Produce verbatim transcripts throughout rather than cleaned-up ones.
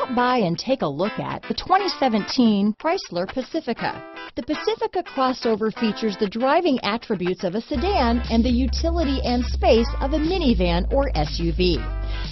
Stop by and take a look at the twenty seventeen Chrysler Pacifica. The Pacifica crossover features the driving attributes of a sedan and the utility and space of a minivan or S U V.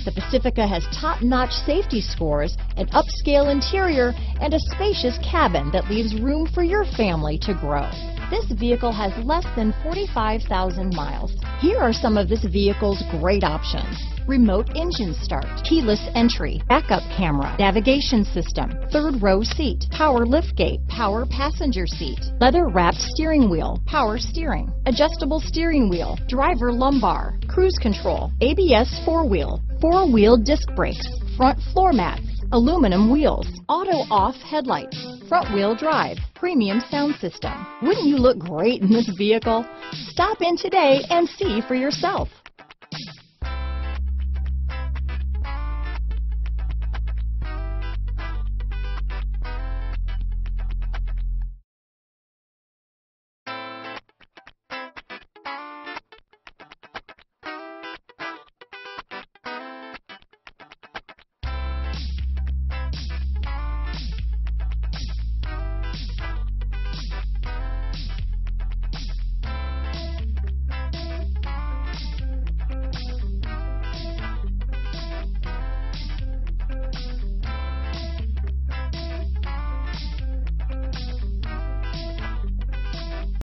The Pacifica has top-notch safety scores, an upscale interior, and a spacious cabin that leaves room for your family to grow. This vehicle has less than forty-five thousand miles. Here are some of this vehicle's great options: remote engine start, keyless entry, backup camera, navigation system, third row seat, power liftgate, power passenger seat, leather wrapped steering wheel, power steering, adjustable steering wheel, driver lumbar, cruise control, A B S four-wheel, four-wheel disc brakes, front floor mats, aluminum wheels, auto off headlights, front wheel drive, premium sound system. Wouldn't you look great in this vehicle? Stop in today and see for yourself.